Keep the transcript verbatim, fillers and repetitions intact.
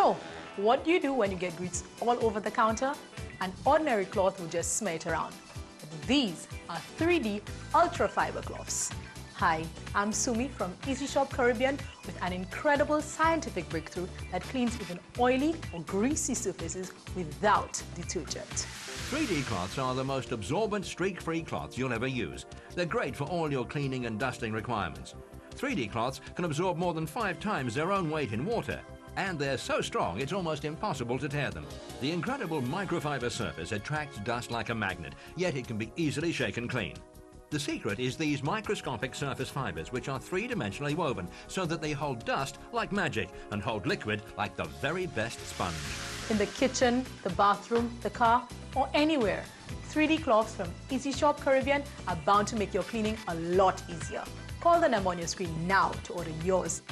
So what do you do when you get grease all over the counter? An ordinary cloth will just smear it around. But these are three D Ultra Fiber Cloths. Hi, I'm Sumi from Easy Shop Caribbean with an incredible scientific breakthrough that cleans even oily or greasy surfaces without detergent. three D cloths are the most absorbent, streak-free cloths you'll ever use. They're great for all your cleaning and dusting requirements. three D cloths can absorb more than five times their own weight in water, and they're so strong it's almost impossible to tear them. The incredible microfiber surface attracts dust like a magnet, yet it can be easily shaken clean. The secret is these microscopic surface fibers, which are three-dimensionally woven so that they hold dust like magic and hold liquid like the very best sponge. In the kitchen, the bathroom, the car, or anywhere, three D cloths from Easy Shop Caribbean are bound to make your cleaning a lot easier. Call the number on your screen now to order yours.